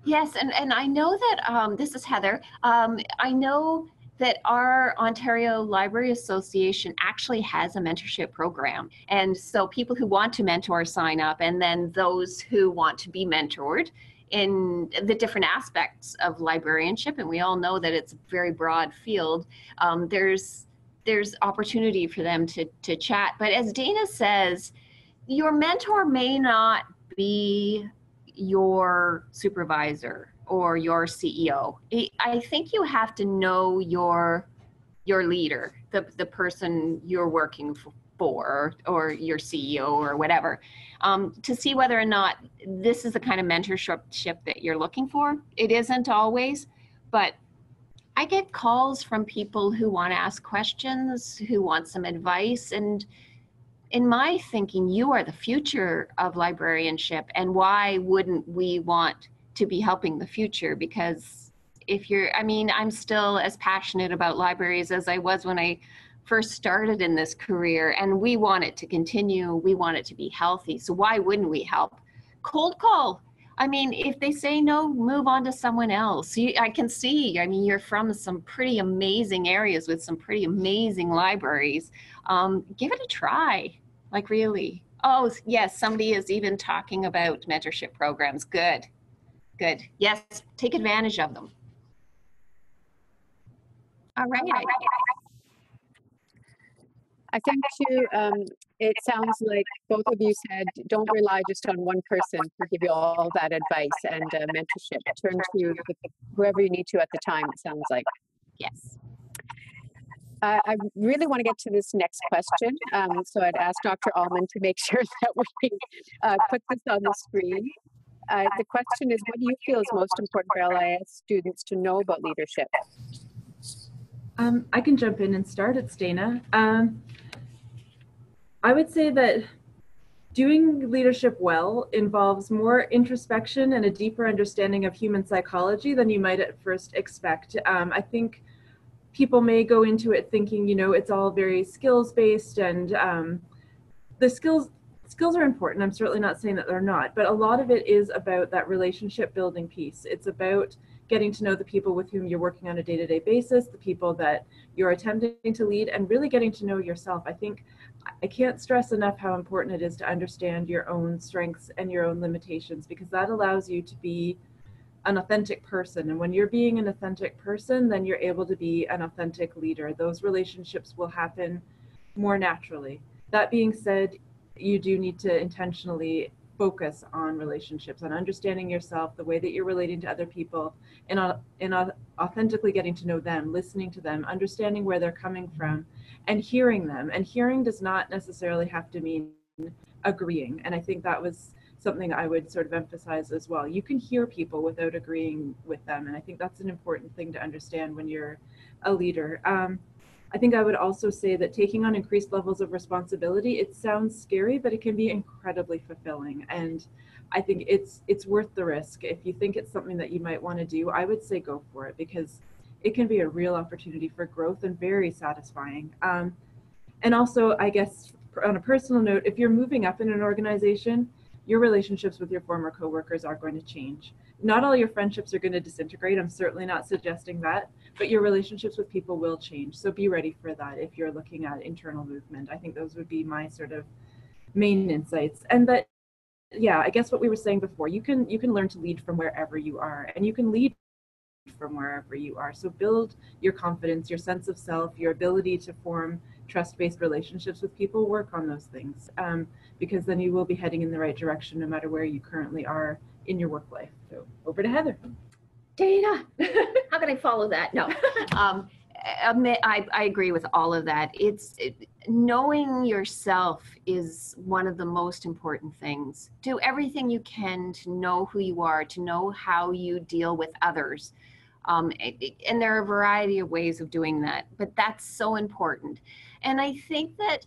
Yes, and I know that, this is Heather, I know that our Ontario Library Association actually has a mentorship program. And so people who want to mentor sign up, and then those who want to be mentored in the different aspects of librarianship, and we all know that it's a very broad field, there's opportunity for them to chat. But as Dana says, your mentor may not be your supervisor or your CEO. I think you have to know your leader, the person you're working for, or your CEO or whatever, to see whether or not this is the kind of mentorship that you're looking for. It isn't always, but I get calls from people who want to ask questions, who want some advice, and in my thinking, you are the future of librarianship, and why wouldn't we want to be helping the future? Because if you're, I mean, I'm still as passionate about libraries as I was when I first started in this career, and we want it to continue, we want it to be healthy, so why wouldn't we help? Cold call. I mean, if they say no, move on to someone else. I can see, I mean, you're from some pretty amazing areas with some pretty amazing libraries. Give it a try, like really. Oh, yes, somebody is even talking about mentorship programs. Good, good. Yes, take advantage of them. All right. I think too, it sounds like both of you said, don't rely just on one person to give you all that advice and mentorship. Turn to whoever you need to at the time, it sounds like. Yes. I really want to get to this next question, so I'd ask Dr. Alman to make sure that we put this on the screen. The question is, what do you feel is most important for LIS students to know about leadership? I can jump in and start. It's Dana. I would say that doing leadership well involves more introspection and a deeper understanding of human psychology than you might at first expect. I think people may go into it thinking, you know, it's all very skills-based, and the skills are important. I'm certainly not saying that they're not, but a lot of it is about that relationship building piece. It's about getting to know the people with whom you're working on a day-to-day basis, the people that you're attempting to lead, and really getting to know yourself. I think I can't stress enough how important it is to understand your own strengths and your own limitations, because that allows you to be an authentic person. And when you're being an authentic person, then you're able to be an authentic leader. Those relationships will happen more naturally. That being said, you do need to intentionally focus on relationships, on understanding yourself, the way that you're relating to other people, and in authentically getting to know them, listening to them, understanding where they're coming from, and hearing them. And hearing does not necessarily have to mean agreeing. And I think that was something I would sort of emphasize as well. You can hear people without agreeing with them, and I think that's an important thing to understand when you're a leader. I think I would also say that taking on increased levels of responsibility, it sounds scary, but it can be incredibly fulfilling. And I think it's worth the risk. If you think it's something that you might want to do, I would say go for it, because it can be a real opportunity for growth and very satisfying. And also, I guess, on a personal note, if you're moving up in an organization, your relationships with your former coworkers are going to change. Not all your friendships are going to disintegrate. I'm certainly not suggesting that, but your relationships with people will change. So be ready for that if you're looking at internal movement. I think those would be my sort of main insights. And that, yeah, I guess what we were saying before, you can learn to lead from wherever you are, and you can lead from wherever you are. So build your confidence, your sense of self, your ability to form trust-based relationships with people. Work on those things, because then you will be heading in the right direction no matter where you currently are in your work life. So over to Heather. Dana, how can I follow that? No, I agree with all of that. Knowing yourself is one of the most important things. Do everything you can to know who you are, to know how you deal with others. And there are a variety of ways of doing that, but that's so important. And I think that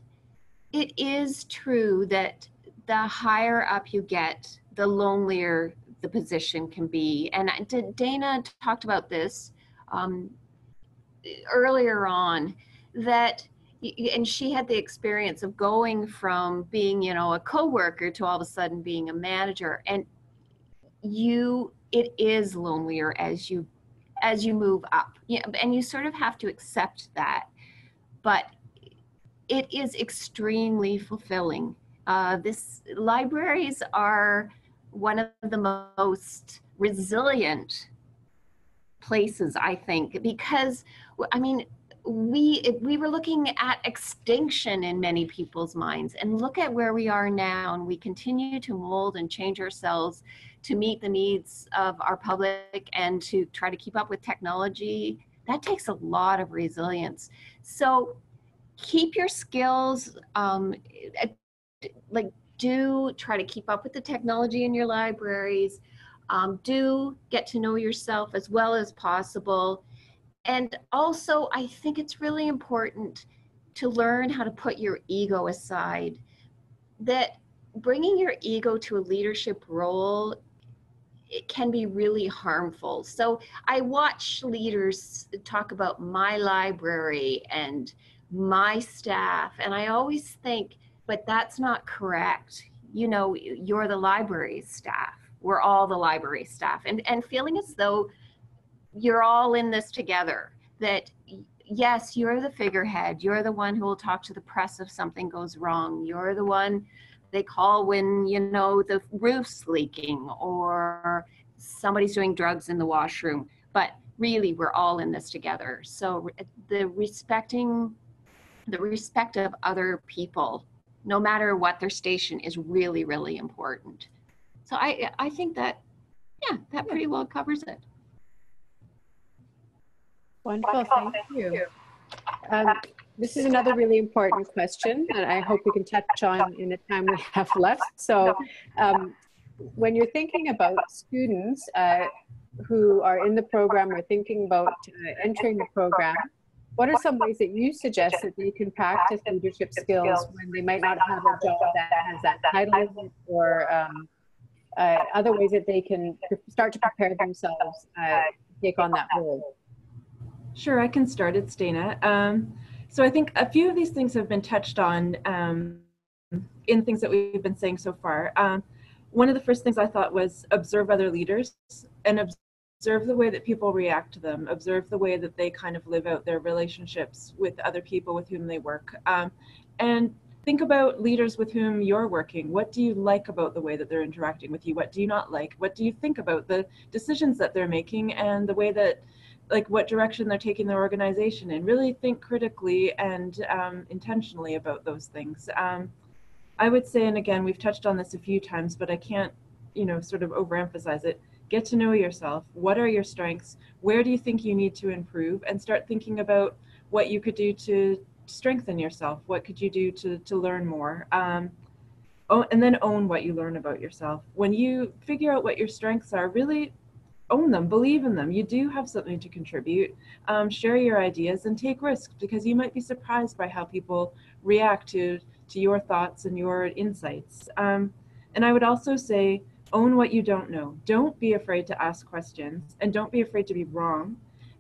it is true that the higher up you get, the lonelier the position can be. And Dana talked about this earlier on, that, and she had the experience of going from being, you know, a coworker to all of a sudden being a manager. And it is lonelier as you move up, and you sort of have to accept that, but it is extremely fulfilling. Libraries are one of the most resilient places, I think, because, I mean, we were looking at extinction in many people's minds, and look at where we are now, and we continue to mold and change ourselves to meet the needs of our public and to try to keep up with technology. That takes a lot of resilience. So keep your skills, do try to keep up with the technology in your libraries. Do get to know yourself as well as possible. And also, I think it's really important to learn how to put your ego aside. That bringing your ego to a leadership role, it can be really harmful. So I watch leaders talk about my library and my staff, and I always think, but that's not correct. You know, you're the library staff. We're all the library staff. And feeling as though you're all in this together, that yes, you're the figurehead. You're the one who will talk to the press if something goes wrong. You're the one they call when, you know, the roof's leaking or somebody's doing drugs in the washroom. But really, we're all in this together. So the respect of other people, no matter what their station, is really, really important. So I think that, yeah, that pretty well covers it. Wonderful, thank you. This is another really important question that I hope we can touch on in the time we have left. So when you're thinking about students who are in the program or thinking about entering the program, what are some ways that you suggest that they can practice leadership skills when they might not have a job that has that title, or other ways that they can start to prepare themselves to take on that role? Sure, I can start. It's Dana. So I think a few of these things have been touched on in things that we've been saying so far. One of the first things I thought was observe other leaders and observe the way that people react to them, observe the way that they kind of live out their relationships with other people with whom they work. And think about leaders with whom you're working. What do you like about the way that they're interacting with you? What do you not like? What do you think about the decisions that they're making and the way that, like, what direction they're taking their organization in? Really think critically and intentionally about those things. I would say, and again, we've touched on this a few times, but I can't, you know, sort of overemphasize it. Get to know yourself. What are your strengths? Where do you think you need to improve? And start thinking about what you could do to strengthen yourself. What could you do to learn more? And then own what you learn about yourself. When you figure out what your strengths are, really own them, believe in them. You do have something to contribute. Share your ideas and take risks, because you might be surprised by how people react to your thoughts and your insights. And I would also say, own what you don't know. Don't be afraid to ask questions, and don't be afraid to be wrong.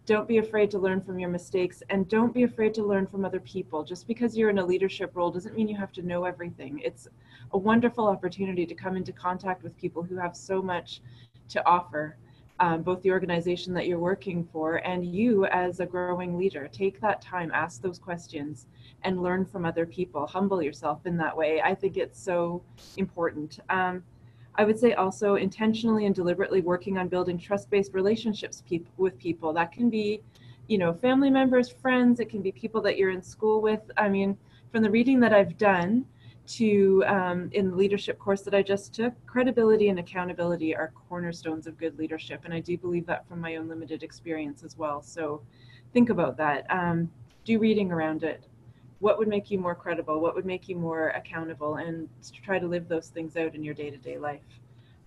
Don't be afraid to learn from your mistakes, and don't be afraid to learn from other people. Just because you're in a leadership role doesn't mean you have to know everything. It's a wonderful opportunity to come into contact with people who have so much to offer. Both the organization that you're working for and you as a growing leader. Take that time, ask those questions, and learn from other people. Humble yourself in that way. I think it's so important. I would say also intentionally and deliberately working on building trust-based relationships with people. That can be, you know, family members, friends, it can be people that you're in school with. I mean, from the reading that I've done to in the leadership course that I just took, credibility and accountability are cornerstones of good leadership. And I do believe that from my own limited experience as well. So think about that. Do reading around it. What would make you more credible? What would make you more accountable? And try to live those things out in your day-to-day life.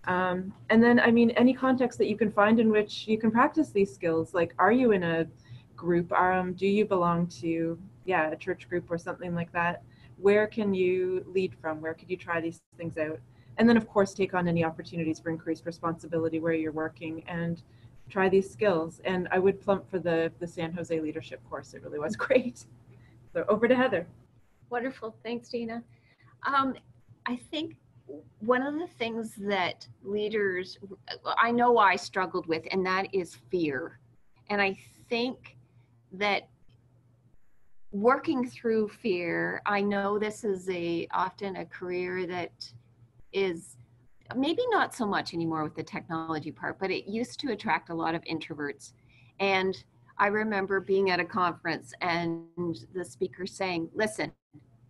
And then, I mean, any context that you can find in which you can practice these skills, like, are you in a group? Do you belong to, a church group or something like that? Where can you lead from? Where could you try these things out? And then, of course, take on any opportunities for increased responsibility where you're working and try these skills. And I would plump for the San Jose leadership course. It really was great. So over to Heather. Wonderful. Thanks, Dana. I think one of the things that leaders, I know I struggled with, and that is fear. And I think that working through fear, I know this is often a career that is maybe not so much anymore with the technology part, but it used to attract a lot of introverts. And I remember being at a conference and the speaker saying, listen,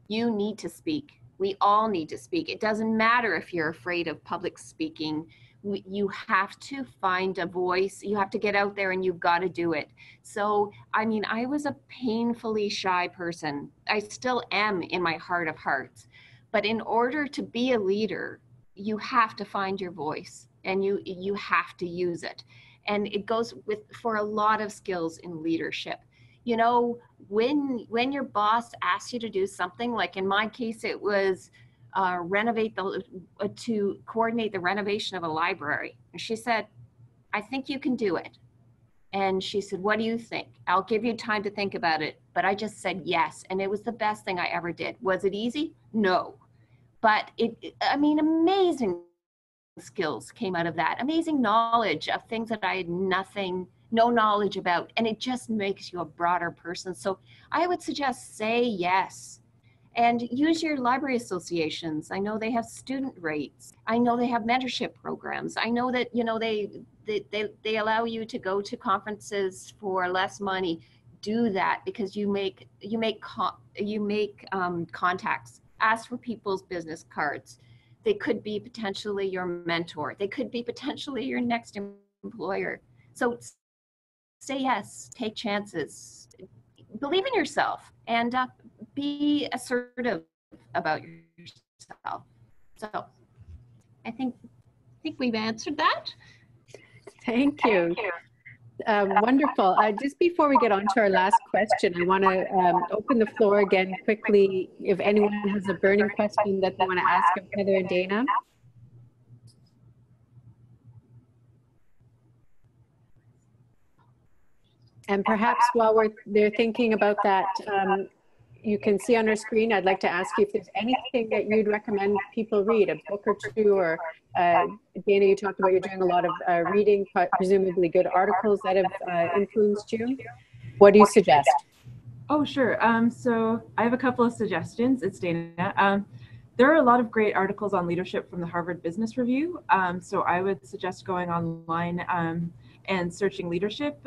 you need to speak. We all need to speak. It doesn't matter if you're afraid of public speaking. You have to find a voice. You have to get out there and you've got to do it. So, I mean, I was a painfully shy person. I still am in my heart of hearts. But in order to be a leader, you have to find your voice and you have to use it. And it goes for a lot of skills in leadership. You know, when your boss asks you to do something, like in my case, it was to coordinate the renovation of a library. And she said, I think you can do it. And she said, what do you think? I'll give you time to think about it. But I just said yes. And it was the best thing I ever did. Was it easy? No. But amazing skills came out of that. Amazing knowledge of things that I had no knowledge about. And it just makes you a broader person. So I would suggest say yes. And use your library associations. I know they have student rates. I know they have mentorship programs. I know that, you know, they allow you to go to conferences for less money. Do that, because you make contacts. Ask for people's business cards. They could be potentially your mentor. They could be potentially your next employer. So say yes, take chances. believe in yourself and be assertive about yourself. So I think we've answered that. Thank you. Wonderful. Just before we get on to our last question, I want to open the floor again quickly if anyone has a burning question that they want to ask of Heather and Dana. And perhaps while they're thinking about that, you can see on our screen, I'd like to ask you if there's anything that you'd recommend people read, a book or two, or Dana, you talked about you're doing a lot of reading, presumably good articles that have influenced you. What do you suggest? Oh, sure. So I have a couple of suggestions. It's Dana. There are a lot of great articles on leadership from the Harvard Business Review. So I would suggest going online and searching leadership.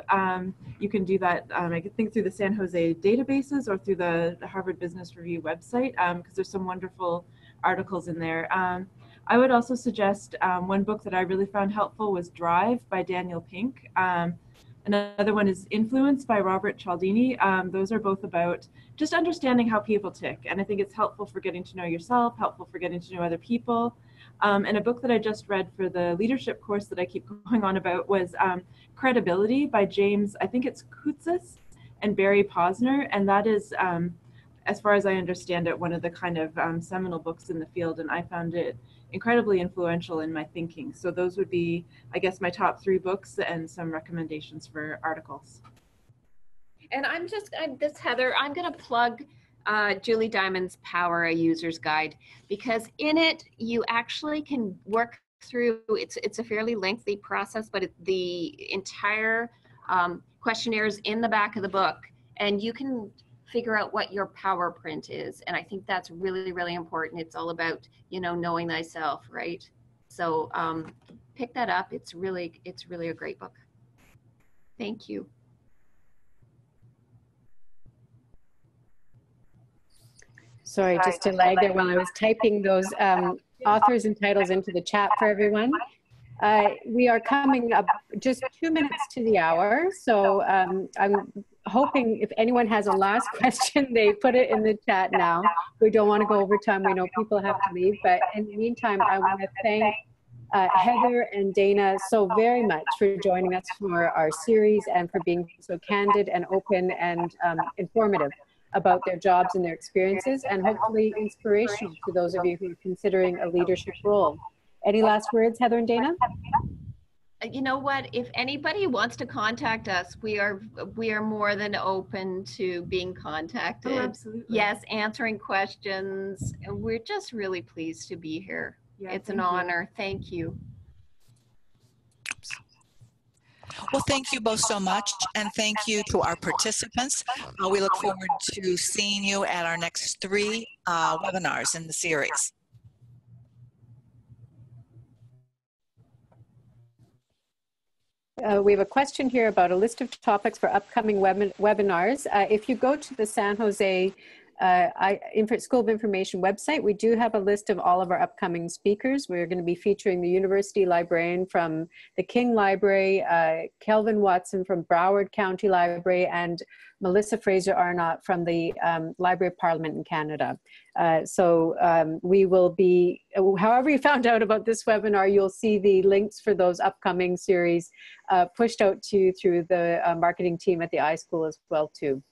You can do that, I think, through the San Jose databases or through the Harvard Business Review website, because there's some wonderful articles in there. I would also suggest one book that I really found helpful was Drive by Daniel Pink. Another one is Influence by Robert Cialdini. Those are both about just understanding how people tick. And I think it's helpful for getting to know yourself, helpful for getting to know other people. And a book that I just read for the leadership course that I keep going on about was Credibility by James, I think it's Koutsis and Barry Posner. And that is, as far as I understand it, one of the kind of seminal books in the field. And I found it incredibly influential in my thinking. So those would be, I guess, my top three books and some recommendations for articles. And I'm going to plug Julie Diamond's Power, A User's Guide, because in it you actually can work through, it's a fairly lengthy process, but the entire questionnaire is in the back of the book, and you can figure out what your power print is. And I think that's really, really important. It's all about, you know, knowing thyself, right? So pick that up. It's really a great book. Thank you. Sorry, just a lag there while I was typing those authors and titles into the chat for everyone. We are coming up just 2 minutes to the hour, so I'm hoping if anyone has a last question, they put it in the chat now. We don't want to go over time. We know people have to leave, but in the meantime, I want to thank Heather and Dana so very much for joining us for our series and for being so candid and open and informative about their jobs and their experiences, and hopefully inspirational to those of you who are considering a leadership role. Any last words, Heather and Dana? You know what, if anybody wants to contact us, we are more than open to being contacted. Oh, absolutely. Yes, answering questions. And we're just really pleased to be here. Yeah, it's an honor. Thank you. Well, thank you both so much, and thank you to our participants. We look forward to seeing you at our next three webinars in the series. We have a question here about a list of topics for upcoming webinars. If you go to the San Jose School of Information website, we do have a list of all of our upcoming speakers. We're going to be featuring the university librarian from the King Library, Kelvin Watson from Broward County Library, and Melissa Fraser-Arnott from the Library of Parliament in Canada. We will be, however you found out about this webinar, you'll see the links for those upcoming series pushed out to you through the marketing team at the iSchool as well too.